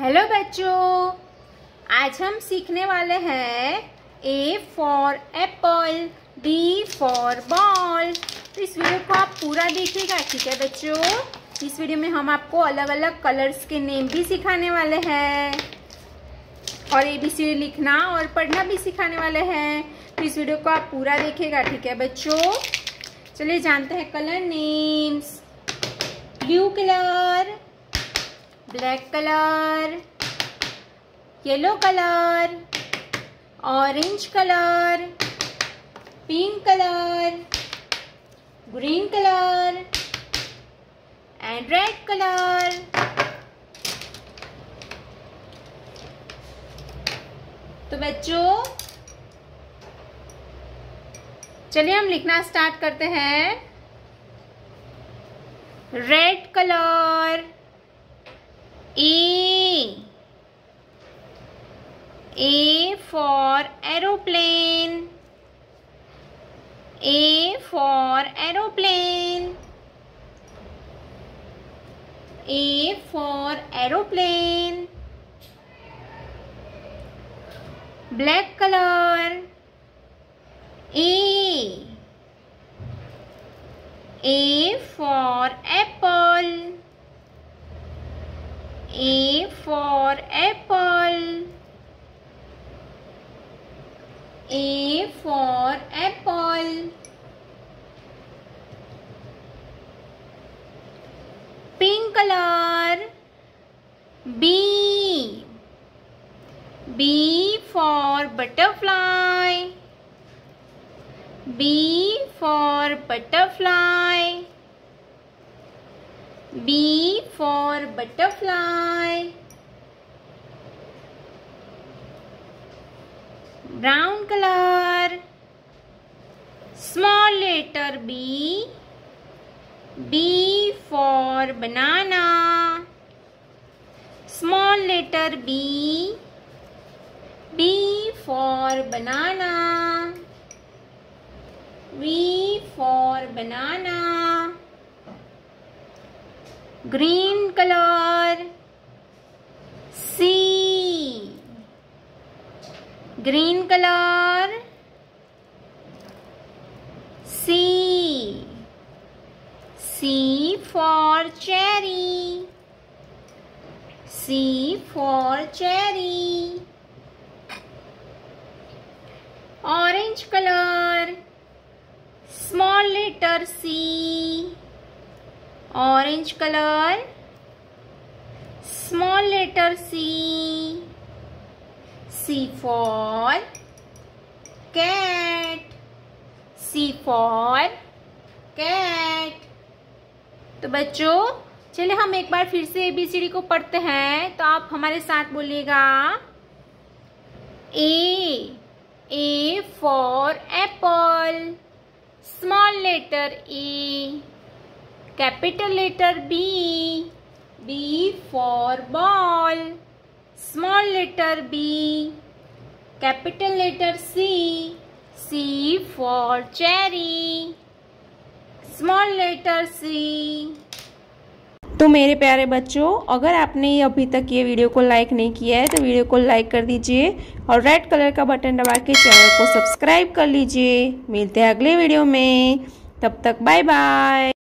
Hello बच्चों, आज हम सीखने वाले हैं A for apple, B for ball. तो इस वीडियो को आप पूरा देखिएगा, ठीक है बच्चों। इस वीडियो में हम आपको अलग अलग कलर्स के नेम भी सिखाने वाले हैं और ABCD लिखना और पढ़ना भी सिखाने वाले हैं। तो इस वीडियो को आप पूरा देखिएगा, ठीक है बच्चों। चलिए जानते हैं colour names. Blue colour, black colour, yellow colour, orange colour, pink colour, green colour and red colour. तो बच्चों चलिए हम लिखना स्टार्ट करते हैं। Red colour, A for aeroplane, A for aeroplane, A for aeroplane। Black color, A for apple, A for apple, A for apple। Pink color, B, B for butterfly, B for butterfly, B for butterfly। Brown color, small letter B, B for banana, small letter B, B for banana, V for banana। Green color, C, green color, C, C for cherry, C for cherry। Orange color, small letter C, orange colour, small letter C, C for cat, C for cat. तो बच्चों चलिए हम एक बार फिर से ABCD को पढ़ते हैं, तो आप हमारे साथ बोलिएगा। A for apple, small letter A, capital letter B, B for ball, small letter B, capital letter C, C for cherry, small letter C. तो मेरे प्यारे बच्चों, अगर आपने अभी तक ये वीडियो को लाइक नहीं किया है तो वीडियो को लाइक कर दीजिए और रेड कलर का बटन दबा के चैनल को सब्सक्राइब कर लीजिए। मिलते हैं अगले वीडियो में, तब तक बाय बाय।